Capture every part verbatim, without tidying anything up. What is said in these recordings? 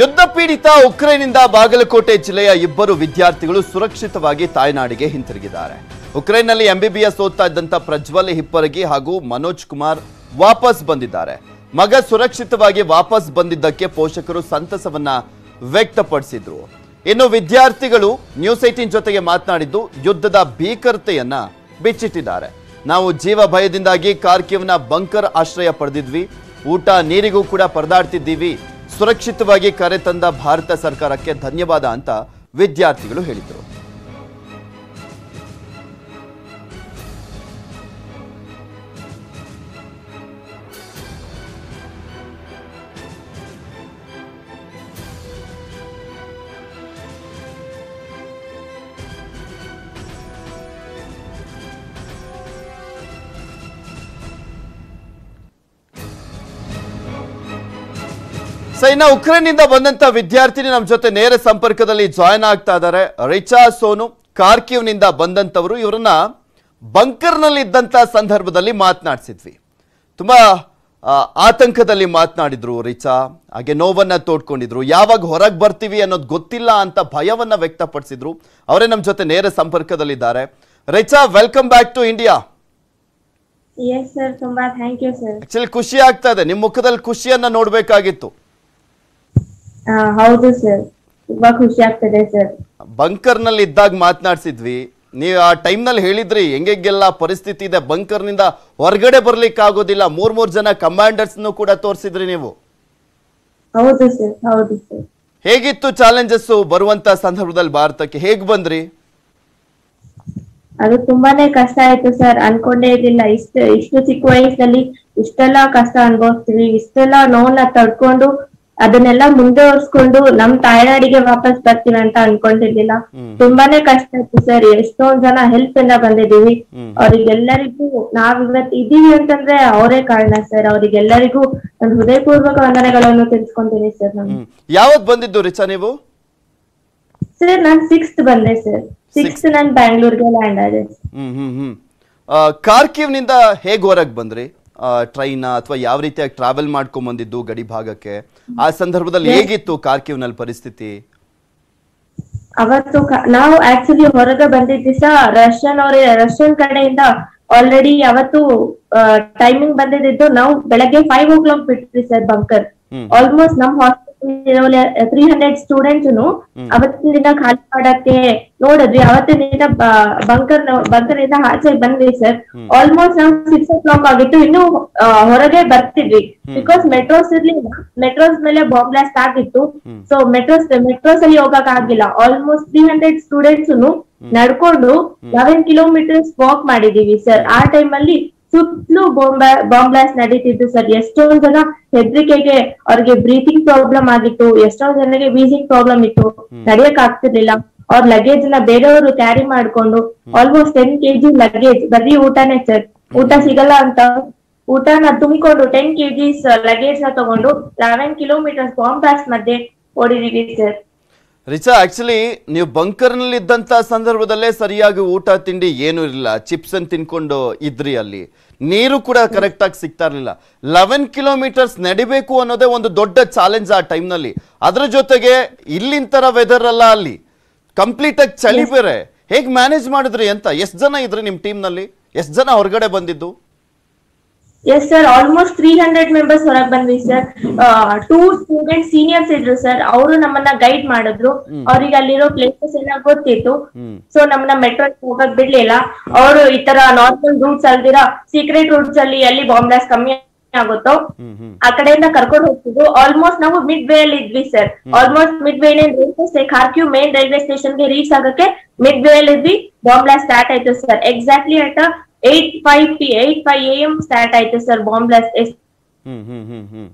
ಯುದ್ಧ ಪೀಡಿತ ಉಕ್ರೇನಿಂದ ಬಾಗಲಕೋಟೆ ಜಿಲ್ಲೆಯ ಇಬ್ಬರು ವಿದ್ಯಾರ್ಥಿಗಳು ಸುರಕ್ಷಿತವಾಗಿ ತಾಯ್ನಾಡಿಗೆ ಹಿಂತಿರುಗಿದ್ದಾರೆ. ಉಕ್ರೇನ್ನಲ್ಲಿ ಎಂಬಿಬಿಎಸ್ ಓದ್ತಾ ಇದ್ದಂತ ಪ್ರಜ್ವಲ್ ಹಿಪ್ಪರಗಿ ಹಾಗೂ ಮನೋಜ್ ಕುಮಾರ್ ವಾಪಸ್ ಬಂದಿದ್ದಾರೆ. ಮಗ ಸುರಕ್ಷಿತವಾಗಿ ವಾಪಸ್ ಬಂದಿದ್ದಕ್ಕೆ ಪೋಷಕರು ಸಂತಸವನ್ನ ವ್ಯಕ್ತಪಡಿಸಿದರು. ಇನ್ನು ವಿದ್ಯಾರ್ಥಿಗಳು ನ್ಯೂಸ್ ಅठारह ಜೊತೆಗೆ ಮಾತನಾಡಿದ್ದು ಯುದ್ಧದ ಭೀಕರತೆಯನ್ನ ಬಿಚ್ಚಿಟ್ಟಿದ್ದಾರೆ. ನಾವು ಜೀವ ಭಯದಿಂದಾಗಿ ಕಾರ್ಕಿವ್ನ ಬಂಕರ್ ಆಶ್ರಯ ಪಡೆದಿದ್ವಿ, ಊಟ ನೀರಿಗೂ ಕೂಡ ಪರದಾಡ್ತಿದ್ದೀವಿ, ಸುರಕ್ಷಿತವಾಗಿ ಕರೆ ತಂದ ಭಾರತ ಸರ್ಕಾರಕ್ಕೆ ಧನ್ಯವಾದ ಅಂತ ವಿದ್ಯಾರ್ಥಿಗಳು ಹೇಳಿದರು. ಇನ್ನು ಉಕ್ರೇನಿಂದ ಬಂದಂತ ವಿದ್ಯಾರ್ಥಿನಿ ನಮ್ಮ ಜೊತೆ ನೇರ ಸಂಪರ್ಕದಲ್ಲಿ ಜಾಯಿನ್ ಆಗ್ತಾ ಇದ್ದಾರೆ. ರಿಚಾ ಸೋನು ಕಾರ್ಕಿವ್ನಿಂದ ಬಂದಂತವರು. ಇವರನ್ನ ಬಂಕರ್ನಲ್ಲಿ ಇದ್ದಂತ ಸಂದರ್ಭದಲ್ಲಿ ಮಾತನಾಡಿಸಿದ್ವಿ. ತುಂಬಾ ಆತಂಕದಲ್ಲಿ ಮಾತನಾಡಿದ್ರು ರಿಚಾ, ಹಾಗೆ ನೋವನ್ನ ತೋಡ್ಕೊಂಡಿದ್ರು. ಯಾವಾಗ ಹೊರಗೆ ಬರ್ತೀವಿ ಅನ್ನೋದು ಗೊತ್ತಿಲ್ಲ ಅಂತ ಭಯವನ್ನ ವ್ಯಕ್ತಪಡಿಸಿದ್ರು. ಅವರೇ ನಮ್ಮ ಜೊತೆ ನೇರ ಸಂಪರ್ಕದಲ್ಲಿದ್ದಾರೆ. Richa, welcome back to India. ಖುಷಿ ಆಗ್ತಾ ಇದೆ, ನಿಮ್ಮ ಮುಖದಲ್ಲಿ ಖುಷಿಯನ್ನ ನೋಡ್ಬೇಕಾಗಿತ್ತು. ಹೌದು ಸರ್, ತುಂಬಾ ಖುಷಿ ಆಗ್ತದೆ ಸರ್. ಬಂಕರ್ ನಲ್ಲಿ ಇದ್ದಾಗ ಮಾತನಾಡಿಸಿದ್ವಿ, ನೀವು ಆ ಟೈಮ್ ನಲ್ಲಿ ಹೇಳಿದ್ರಿ ಹೆಂಗೆಲ್ಲ ಪರಿಸ್ಥಿತಿ ಇದೆ, ಬಂಕರ್ ನಿಂದ ಹೊರಗಡೆ ಬರ್ಲಿಕ್ಕೆ ಆಗೋದಿಲ್ಲ, ಮೂರ್ ಮೂರ್ ಜನ ಕಮಾಂಡರ್ಸ್ ಕೂಡ ತೋರಿಸಿದ್ರಿ ನೀವು. ಹೌದು ಸರ್, ಹೌದು ಸರ್. ಹೇಗಿತ್ತು ಚಾಲೆಂಜಸ್ ಬರುವಂತ ಸಂದರ್ಭದಲ್ಲಿ ಭಾರತಕ್ಕೆ, ಹೇಗ್ ಬಂದ್ರಿ? ಅದು ತುಂಬಾನೇ ಕಷ್ಟ ಆಯ್ತು ಸರ್, ಅನ್ಕೊಂಡೇ ಇರ್ಲಿಲ್ಲ. ಇಷ್ಟು ಇಷ್ಟು ಚಿಕ್ಕ ವಯಸ್ಸಲ್ಲಿ ಇಷ್ಟೆಲ್ಲಾ ಕಷ್ಟ ಅನ್ಭವಿಸ್ತೀವಿ, ಇಷ್ಟೆಲ್ಲಾ ನೋವನ್ನ ತಡ್ಕೊಂಡು ಅದನ್ನೆಲ್ಲ ಮುಂದುವರ್ಸ್ಕೊಂಡು ನಮ್ ತಾಯ್ನಾಡಿಗೆ ವಾಪಸ್ ಬರ್ತೀವಿ ಅಂತ ಅನ್ಕೊಂಡಿರ್ಲಿಲ್ಲ. ತುಂಬಾನೇ ಕಷ್ಟ ಇತ್ತು ಸರ್. ಎಷ್ಟೊಂದ್ ಜನ ಹೆಲ್ಪ್ ಎಲ್ಲ ಬಂದಿದೀವಿ, ಅವ್ರಿಗೆಲ್ಲರಿಗೂ ನಾವ್ ಇವತ್ತು ಇದೀವಿ ಅಂತಂದ್ರೆ ಅವರೇ ಕಾರಣ ಸರ್. ಅವ್ರಿಗೆಲ್ಲರಿಗೂ ನನ್ನ ಹೃದಯಪೂರ್ವಕ ವಂದನೆಗಳನ್ನು ತಿಳಿಸ್ಕೊಂತೀನಿ ಸರ್. ನಾನು ಯಾವತ್ ಬಂದಿದ್ದು ರಿಚಾ ನೀವು? ಸರ್ ನಾನ್ ಸಿಕ್ಸ್ತ್ ಬಂದೆ ಸರ್. ಸಿಕ್ಸ್ತ್ ನಾನ್ ಬ್ಯಾಂಗ್ಳೂರ್ಗೆ ಲ್ಯಾಂಡ್ ಆದೆ. ಹ್ಮ್ ಹ್ಮ್ ಹ್ಮ್ ಕಾರ್ಕಿವ್ ನಿಂದ ಹೇಗ್ ಹೊರಗ್ ಬಂದ್ರಿ? ಟ್ರೈನ್ ಅಥವಾ ಯಾವ ರೀತಿಯಾಗಿ ಟ್ರಾವೆಲ್ ಮಾಡ್ಕೊಂಡ್ ಬಂದಿದ್ದು ಗಡಿ ಭಾಗಕ್ಕೆ? ಆ ಸಂದರ್ಭದಲ್ಲಿ ಹೇಗಿತ್ತು ಕಾರ್ಕಿವ್ ನಲ್ಲಿ ಪರಿಸ್ಥಿತಿ? ಅವತ್ತು ನಾವು ಆಕ್ಚುಲಿ ಹೊರಗೆ ಬಂದಿದ್ದ ದಿವಸ ರಷ್ಯನ್ ಅವರೇ ರಷ್ಯನ್ ಕಡೆಯಿಂದ ಆಲ್ರೆಡಿ ಅವತ್ತು ಟೈಮಿಂಗ್ ಬಂದಿದ್ದು ನಾವು ಬೆಳಗ್ಗೆ ಫೈವ್ ಓ ಕ್ಲಾಕ್ ಬಿಟ್ಟಿದ್ವಿ ಸರ್ ಬಂಕರ್. ಆಲ್ಮೋಸ್ಟ್ ನಮ್ ಹಾಸ್ಪಿಟಲ್ ತ್ರೀ ಹಂಡ್ರೆಡ್ ಸ್ಟೂಡೆಂಟ್ಸ್ ಅವತ್ತಿನ ದಿನ ಖಾಲಿ ಮಾಡಕ್ಕೆ ನೋಡಿದ್ವಿ. ಅವತ್ತಿನ ದಿನ ಬಂಕರ್ ಬಂಕರ್ ಇಂದ ಆಚೆ ಬಂದ್ವಿ ಸರ್. ಆಲ್ಮೋಸ್ಟ್ ನಾವು ಸಿಕ್ಸ್ ಓ ಕ್ಲಾಕ್ ಆಗಿತ್ತು, ಇನ್ನು ಹೊರಗೆ ಬರ್ತಿದ್ವಿ ಬಿಕಾಸ್ ಮೆಟ್ರೋಸ್ ಇರ್ಲಿಲ್ಲ. ಮೆಟ್ರೋಸ್ ಮೇಲೆ ಬಾಂಬ್ ಬ್ಲಾಸ್ಟ್ ಆಗಿತ್ತು, ಸೊ ಮೆಟ್ರೋಸ್ ಮೆಟ್ರೋಸ್ ಅಲ್ಲಿ ಹೋಗಕ್ ಆಗಿಲ್ಲ. ಆಲ್ಮೋಸ್ಟ್ ತ್ರೀ ಹಂಡ್ರೆಡ್ ಸ್ಟೂಡೆಂಟ್ಸ್ ನಡ್ಕೊಂಡು ಲೆವೆನ್ ಕಿಲೋಮೀಟರ್ಸ್ ವಾಕ್ ಮಾಡಿದೀವಿ ಸರ್. ಆ ಟೈಮ್ ಅಲ್ಲಿ ಸುತ್ತಲೂ ಬಾಂಬ್ ಬಾಂಬ್ ಬ್ಲಾಸ್ಟ್ ನಡೀತಿದ್ದು ಸರ್. ಎಷ್ಟೊಂದ್ ಜನ ಹೆದರಿಕೆಗೆ ಅವ್ರಿಗೆ ಬ್ರೀತಿಂಗ್ ಪ್ರಾಬ್ಲಮ್ ಆಗಿತ್ತು, ಎಷ್ಟೊಂದ್ ಜನರಿಗೆ ವೀಸಿಂಗ್ ಪ್ರಾಬ್ಲಮ್ ಇತ್ತು, ನಡೆಯಕ್ ಆಗ್ತಿರ್ಲಿಲ್ಲ. ಅವ್ರ ಲಗೇಜ್ ನ ಬೇರೆಯವರು ಕ್ಯಾರಿ ಮಾಡ್ಕೊಂಡು ಆಲ್ಮೋಸ್ಟ್ ಟೆನ್ ಕೆಜಿ ಲಗೇಜ್, ಬರೀ ಊಟನೇ ಸರ್, ಊಟ ಸಿಗಲ್ಲ ಅಂತ ಊಟನ ತುಂಬಿಕೊಂಡು ಟೆನ್ ಕೆಜಿಸ್ ಲಗೇಜ್ ನ ತಗೊಂಡು ಲೆವೆನ್ ಕಿಲೋಮೀಟರ್ಸ್ ಬಾಂಬ್ ಬ್ಲಾಸ್ಟ್ ಮಧ್ಯೆ ಓಡಿದೀವಿ ಸರ್. ರಿಚಾ, ಆಕ್ಚುಲಿ ನೀವು ಬಂಕರ್ ನಲ್ಲಿ ಇದ್ದಂತ ಸಂದರ್ಭದಲ್ಲೇ ಸರಿಯಾಗಿ ಊಟ ತಿಂಡಿ ಏನು ಇರಲಿಲ್ಲ, ಚಿಪ್ಸ್ ಅನ್ನು ತಿನ್ಕೊಂಡು ಇದ್ರಿ. ಅಲ್ಲಿ ನೀರು ಕೂಡ ಕರೆಕ್ಟ್ ಆಗಿ ಸಿಗ್ತಾ ಇರಲಿಲ್ಲ. ಲೆವೆನ್ ಕಿಲೋಮೀಟರ್ಸ್ ನಡಿಬೇಕು ಅನ್ನೋದೇ ಒಂದು ದೊಡ್ಡ ಚಾಲೆಂಜ್ ಆ ಟೈಮ್ ನಲ್ಲಿ. ಅದ್ರ ಜೊತೆಗೆ ಇಲ್ಲಿನ ತರ ವೆದರ್ ಅಲ್ಲ, ಅಲ್ಲಿ ಕಂಪ್ಲೀಟ್ ಆಗಿ ಚಳಿ ಬೇರೆ. ಹೇಗ್ ಮ್ಯಾನೇಜ್ ಮಾಡಿದ್ರಿ ಅಂತ? ಎಷ್ಟ್ ಜನ ಇದ್ರಿ ನಿಮ್ ಟೀಮ್ ನಲ್ಲಿ? ಎಷ್ಟ್ ಜನ ಹೊರಗಡೆ ಬಂದಿದ್ದು? Yes sir, almost three hundred members ಹೊರಗೆ ಬಂದ್ವಿ ಸರ್. ಟೂ ಸ್ಟೂಡೆಂಟ್ ಸೀನಿಯರ್ಸ್ ಇದ್ರು ಸರ್, ಅವರು ನಮ್ಮನ್ನ ಗೈಡ್ ಮಾಡಿದ್ರು. ಅವ್ರಿಗೆ ಅಲ್ಲಿರೋ ಪ್ಲೇಸಸ್ ಎಲ್ಲ ಗೊತ್ತಿತ್ತು, ಸೊ ನಮ್ಮನ್ನ ಮೆಟ್ರೋ ಹೋಗಕ್ ಬಿಡ್ಲಿಲ್ಲ. ಅವರು ಈ ತರ ನಾರ್ಮಲ್ ರೂಟ್ಸ್ ಅಲ್ದಿರ ಸೀಕ್ರೆಟ್ ರೂಟ್ಸ್ ಅಲ್ಲಿ ಎಲ್ಲಿ ಬಾಂಬ್ ಬ್ಲಾಸ್ಟ್ ಕಮ್ಮಿ ಆಗುತ್ತೋ ಆ ಕಡೆಯಿಂದ ಕರ್ಕೊಂಡು ಹೋಗ್ತಿದ್ರು. ಆಲ್ಮೋಸ್ಟ್ ನಾವು ಮಿಡ್ ವೇ ಅಲ್ಲಿ ಇದ್ವಿ sir. Almost mid way railway Kharkiv main railway station ಗೆ ರೀಚ್ ಆಗಕ್ಕೆ ಮಿಡ್ ವೇ ಅಲ್ಲಿ ಇದ್ವಿ. ಬಾಂಬ್ ಬ್ಲಾಸ್ಟ್ ಸ್ಟಾರ್ಟ್ ಆಯ್ತು sir. Exactly at eight five P eight five A M start ಆಯ್ತು ಸರ್ ಬಾಂಬ್ ಬ್ಲಾಸ್ಟ್.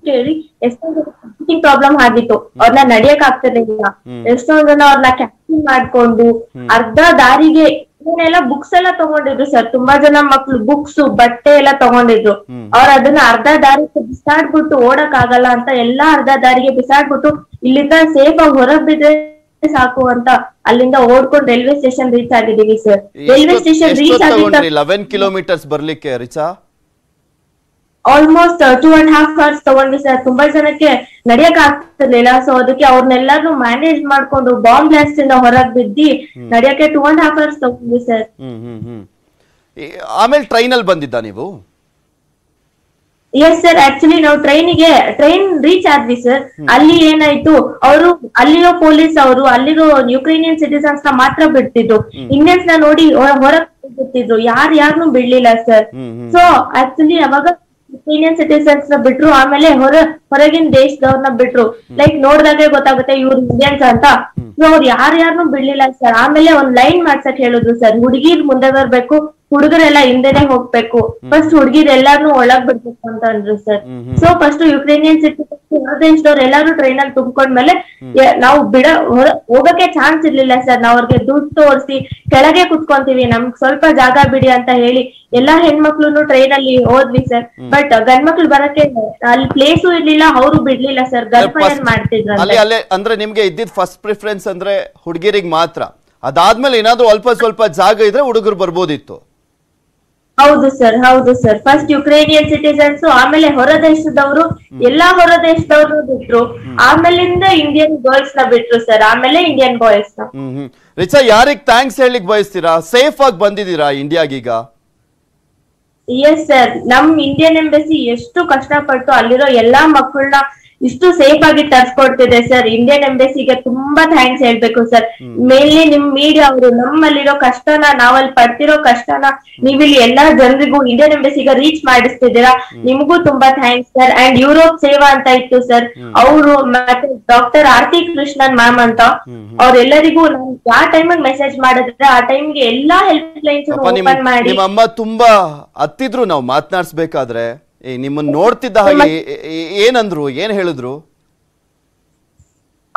ಹೇಳಿ ಎಷ್ಟೊಂದು ಪ್ರಾಬ್ಲಮ್ ಆಗಿತ್ತು, ಅವ್ರನ್ನ ನಡಿಯಕ್ ಆಗ್ತಿರ್ಲಿಲ್ಲ. ಎಷ್ಟೊಂದ್ ಜನ ಅವ್ರನ್ನ ಕ್ಯಾಪ್ಚರ್ ಮಾಡ್ಕೊಂಡು ಅರ್ಧ ದಾರಿಗೆ ಇವನ್ನೆಲ್ಲ ಬುಕ್ಸ್ ಎಲ್ಲ ತಗೊಂಡಿದ್ರು ಸರ್. ತುಂಬಾ ಜನ ಮಕ್ಳು ಬುಕ್ಸ್ ಬಟ್ಟೆ ಎಲ್ಲ ತಗೊಂಡಿದ್ರು. ಅವ್ರ ಅದನ್ನ ಅರ್ಧ ದಾರಿಗೆ ಬಿಸಾಡ್ಬಿಟ್ಟು ಓಡಕ್ ಆಗಲ್ಲ ಅಂತ ಎಲ್ಲಾ ಅರ್ಧ ದಾರಿಗೆ ಬಿಸಾಡ್ಬಿಟ್ಟು ಇಲ್ಲಿಂದ ಸೇಫ್ ಆಗಿ ಹೊರಗ್ ಬಿದ್ರೆ ಸಾಕು ಅಂತ ಅಲ್ಲಿಂದ ಓಡ್ಕೊಂಡು ರೈಲ್ವೆ ಸ್ಟೇಷನ್ ರೀಚ್ ಆಗಿದ್ದೀವಿ ಸರ್. ರೈಲ್ವೆ ಸ್ಟೇಷನ್ ರೀಚ್ ಆಗಿ ಲೆವೆನ್ ಕಿಲೋಮೀಟರ್ಸ್ ಬರ್ಲಿಕ್ಕೆ Richa almost two and half hours ತಗೊಂಡಿದ್ದಾರೆ. ತುಂಬಾ ಜನಕ್ಕೆ ನಡೆಯಕ ಆಗ್ತಿರಲಿಲ್ಲ. ಸೋ ಅದಕ್ಕೆ ಅವರೆಲ್ಲರೂ ಮ್ಯಾನೇಜ್ ಮಾಡ್ಕೊಂಡು ಬಾಂಬ್ ಬ್ಲಾಸ್ಟ್ ಇಂದ ಹೊರಗೆ ಬಿದ್ದಿ ನಡೆಯಕ್ಕೆ टू ಅಂಡ್ ಹಾಫ್ ಅವರ್ಸ್ ತಗೊಂಡಿದ್ದಾರೆ ಸರ್. ಆಮೇಲೆ ಟ್ರೈನ್ ಅಲ್ಲಿ ಬಂದಿದ್ದಾ ನೀವು? यस सर एक्चुअली ನಾವು ಟ್ರೈನ್ ಗೆ ಟ್ರೈನ್ ರೀಚ್ ಆದ್ವಿ ಸರ್. ಅಲ್ಲಿ ಏನಾಯ್ತು, ಅವರು ಅಲ್ಲಿರೋ ಪೊಲೀಸ್ ಅವರು ಅಲ್ಲಿರೋ ಯುಕ್ರೇನಿಯನ್ ಸಿಟಿಜನ್ಸ್ ನ ಮಾತ್ರ ಬಿಡ್ತಿದ್ರು, ಇಂಡಿಯನ್ಸ್ ನ ನೋಡಿ ಹೊರಗೆ ಬಿಡ್ತಿದ್ರು, ಯಾರು ಯಾರನ್ನೂ ಬಿಡ್ಲಿಲ್ಲ ಸರ್. ಸೋ ಆಕ್ಚುಲಿ ಅವಾಗ ಯುಕ್ರೇನಿಯನ್ ಸಿಟಿಜನ್ಸ್ ನ ಬಿಟ್ರು, ಆಮೇಲೆ ಹೊರ ಹೊರಗಿನ ದೇಶದವ್ರನ್ನ ಬಿಟ್ರು. ಲೈಕ್ ನೋಡಿದಾಗೆ ಗೊತ್ತಾಗುತ್ತೆ ಇವ್ರು ಇಂಡಿಯನ್ಸ್ ಅಂತ. ಸೊ ಅವ್ರು ಯಾರು ಯಾರನ್ನೂ ಬಿಡ್ಲಿಲ್ಲ ಸರ್. ಆಮೇಲೆ ಒಂದ್ ಲೈನ್ ಮಾಡ್ಸಕ್ ಹೇಳಿದ್ರು ಸರ್. ಹುಡುಗಿರ್ ಮುಂದೆ ಬರ್ಬೇಕು, ಹುಡುಗರೆಲ್ಲ ಹಿಂದೆನೆ ಹೋಗ್ಬೇಕು, ಫಸ್ಟ್ ಹುಡುಗಿರೆಲ್ಲಾರು ಒಳಗ್ ಬಿಡ್ಬೇಕು ಅಂತ ಅಂದ್ರು sir. So first Ukrainian citizens ಹೊರ ದೇಶದವ್ರು ಎಲ್ಲಾರು ಟ್ರೈನ್ ಅಲ್ಲಿ ತುಂಬ್ಕೊಂಡ್ಮೇಲೆ ನಾವು ಬಿಡ ಹೋಗಕ್ಕೆ ಚಾನ್ಸ್ ಇರ್ಲಿಲ್ಲ ಸರ್. ನಾವ್ ಅವ್ರಿಗೆ ದುಡ್ಡು ತೋರಿಸಿ ಕೆಳಗೆ ಕುತ್ಕೊಂತೀವಿ, ನಮ್ಗ್ ಸ್ವಲ್ಪ ಜಾಗ ಬಿಡಿ ಅಂತ ಹೇಳಿ ಎಲ್ಲಾ ಹೆಣ್ಮಕ್ಳು ಟ್ರೈನ್ ಅಲ್ಲಿ ಹೋದ್ವಿ ಸರ್. ಬಟ್ ಗಂಡ್ ಮಕ್ಳು ಬರಕ್ಕೆ ಅಲ್ಲಿ ಪ್ಲೇಸು ಇರ್ಲಿಲ್ಲ, ಅವರು ಬಿಡ್ಲಿಲ್ಲ ಸರ್. ಗನ್ ಫೈರ್ ಮಾಡ್ತಿದ್ರು. ಅಂದ್ರೆ ನಿಮ್ಗೆ ಇದ್ದಿದ್ ಫಸ್ಟ್ ಪ್ರಿಫರೆನ್ಸ್ ಅಂದ್ರೆ ಹುಡುಗಿರಿಗೆ ಮಾತ್ರ, ಅದಾದ್ಮೇಲೆ ಏನಾದ್ರು ಅಲ್ಪ ಸ್ವಲ್ಪ ಜಾಗ ಇದ್ರೆ ಹುಡುಗರು ಬರ್ಬೋದಿತ್ತು. ಹೌದು ಸರ್, ಹೌದು ಸರ್. ಫಸ್ಟ್ ಯುಕ್ರೇನಿಯನ್ ಸಿಟಿಜನ್ಸ್, ಆಮೇಲೆ ಹೊರ ದೇಶದವರು, ಎಲ್ಲಾ ಹೊರ ದೇಶದವರು ಬಿಟ್ರು. ಆಮೇಲಿಂದ ಇಂಡಿಯನ್ ಗರ್ಲ್ಸ್ ನ ಬಿಟ್ರು ಸರ್, ಆಮೇಲೆ ಇಂಡಿಯನ್ ಬಾಯ್ಸ್ ನ. ರಿಚಾ, ಯಾರಿಗೆ ಥ್ಯಾಂಕ್ಸ್ ಹೇಳಲಿಕ್ಕೆ ಬಯಸ್ತೀರಾ? ಸೇಫ್ ಆಗಿ ಬಂದಿದ್ದೀರಾ ಇಂಡಿಯಾಗೀಗ? ಎಸ್ ಸರ್, ನಮ್ ಇಂಡಿಯನ್ ಎಂಬಸಿ ಎಷ್ಟು ಕಷ್ಟಪಟ್ಟು ಅಲ್ಲಿರೋ ಎಲ್ಲಾ ಮಕ್ಕಳನ್ನ ಇಷ್ಟು ಸೇಫ್ ಆಗಿ ತರ್ಸ್ಕೊಡ್ತಿದೆ ಸರ್. ಇಂಡಿಯನ್ ಎಂಬಸಿಗೆ ತುಂಬಾ ಥ್ಯಾಂಕ್ಸ್ ಹೇಳ್ಬೇಕು ಸರ್. ಮೇನ್ಲಿ ನಿಮ್ ಮೀಡಿಯಾ ಅವರು ನಮ್ಮಲ್ಲಿರೋ ಕಷ್ಟನ, ನಾವಲ್ಲಿ ಪಡ್ತಿರೋ ಕಷ್ಟನ ನೀವಿಲ್ಲಿ ಎಲ್ಲಾ ಜನರಿಗೂ ಇಂಡಿಯನ್ ಎಂಬಸಿಗೆ ರೀಚ್ ಮಾಡಿಸ್ತಿದ್ದೀರಾ. ನಿಮಗೂ ತುಂಬಾ ಥ್ಯಾಂಕ್ಸ್ ಸರ್. ಅಂಡ್ ಯುರೋಪ್ ಸೇವಾ ಅಂತ ಇತ್ತು ಸರ್, ಅವರು ಮತ್ತೆ ಡಾಕ್ಟರ್ ಆರ್ತಿ ಕೃಷ್ಣನ್ ಮ್ಯಾಮ್ ಅಂತ ಅವ್ರೆಲ್ಲರಿಗೂ ನಾನು ಯಾವ ಟೈಮಿಗೆ ಮೆಸೇಜ್ ಮಾಡಿದ್ರೆ ಆ ಟೈಮ್ಗೆ ಎಲ್ಲಾ ಹೆಲ್ಪ್ ಲೈನ್ಸ್ ಓಪನ್ ಮಾಡಿ. ನಿಮ್ಮಮ್ಮ ತುಂಬಾ ಅತ್ತಿದ್ರು ನಾವು ಮಾತನಾಡಿಸ್ಬೇಕಾದ್ರೆ, ನಿಮ್ಮನ್ನ ನೋಡ್ತಿದ್ದ ಹಾಗೆ ಏನಂದ್ರು, ಏನ್ ಹೇಳಿದ್ರು?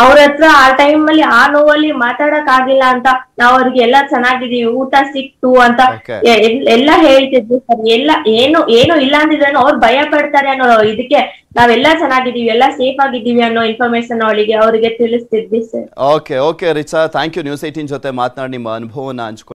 ಅವ್ರ ಹತ್ರ ಆ ಟೈಮ್ ಅಲ್ಲಿ ಆ ನೋವಲ್ಲಿ ಮಾತಾಡಕ್ ಆಗಿಲ್ಲ ಅಂತ ನಾವ್ ಅವ್ರಿಗೆ ಎಲ್ಲಾ ಚೆನ್ನಾಗಿದೀವಿ, ಊಟ ಸಿಕ್ತು ಅಂತ ಎಲ್ಲಾ ಹೇಳ್ತಿದ್ವಿ ಸರ್. ಎಲ್ಲಾ ಏನು ಏನು ಇಲ್ಲ ಅಂದಿದ್ರೇನು ಅವ್ರು ಭಯ ಪಡ್ತಾರೆ ಅನ್ನೋ ಇದಕ್ಕೆ ನಾವೆಲ್ಲಾ ಚೆನ್ನಾಗಿದೀವಿ, ಎಲ್ಲಾ ಸೇಫ್ ಆಗಿದ್ದೀವಿ ಅನ್ನೋ ಇನ್ಫಾರ್ಮೇಶನ್ ಅವಳಿಗೆ ಅವ್ರಿಗೆ ತಿಳಿಸ್ತಿದ್ವಿ sir. Okay okay Richa, thank you. News eighteen ಜೊತೆ ಮಾತನಾಡಿ ನಿಮ್ಮ ಅನುಭವನ ಹಂಚ್ಕೊಂಡು